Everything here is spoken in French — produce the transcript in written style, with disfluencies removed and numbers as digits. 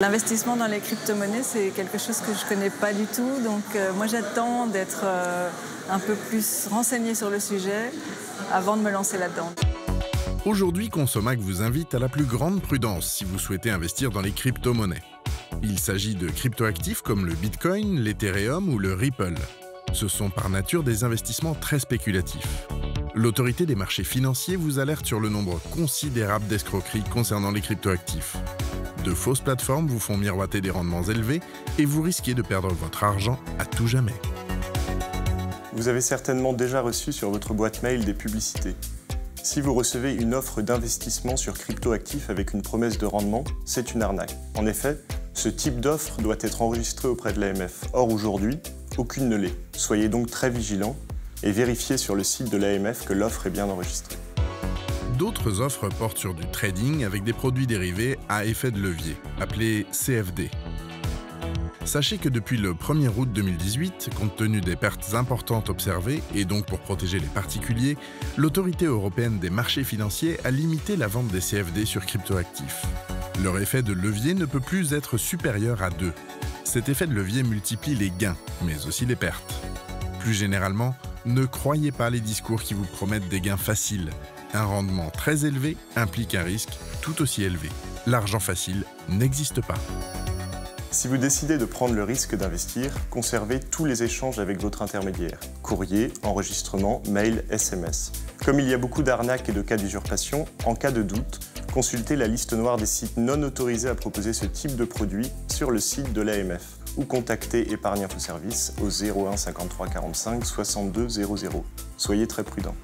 L'investissement dans les crypto-monnaies, c'est quelque chose que je ne connais pas du tout. Donc moi, j'attends d'être un peu plus renseignée sur le sujet avant de me lancer là-dedans. Aujourd'hui, Consomac vous invite à la plus grande prudence si vous souhaitez investir dans les crypto-monnaies. Il s'agit de crypto-actifs comme le Bitcoin, l'Ethereum ou le Ripple. Ce sont par nature des investissements très spéculatifs. L'Autorité des marchés financiers vous alerte sur le nombre considérable d'escroqueries concernant les crypto-actifs. De fausses plateformes vous font miroiter des rendements élevés et vous risquez de perdre votre argent à tout jamais. Vous avez certainement déjà reçu sur votre boîte mail des publicités. Si vous recevez une offre d'investissement sur crypto-actifs avec une promesse de rendement, c'est une arnaque. En effet, ce type d'offre doit être enregistré auprès de l'AMF. Or aujourd'hui, aucune ne l'est. Soyez donc très vigilants et vérifiez sur le site de l'AMF que l'offre est bien enregistrée. D'autres offres portent sur du trading avec des produits dérivés à effet de levier, appelés CFD. Sachez que depuis le 1er août 2018, compte tenu des pertes importantes observées et donc pour protéger les particuliers, l'Autorité européenne des marchés financiers a limité la vente des CFD sur cryptoactifs. Leur effet de levier ne peut plus être supérieur à 2. Cet effet de levier multiplie les gains, mais aussi les pertes. Plus généralement, ne croyez pas les discours qui vous promettent des gains faciles. Un rendement très élevé implique un risque tout aussi élevé. L'argent facile n'existe pas. Si vous décidez de prendre le risque d'investir, conservez tous les échanges avec votre intermédiaire. Courrier, enregistrement, mail, SMS. Comme il y a beaucoup d'arnaques et de cas d'usurpation, en cas de doute, consultez la liste noire des sites non autorisés à proposer ce type de produit sur le site de l'AMF ou contactez Épargne Infoservice au 01 53 45 62 00. Soyez très prudents.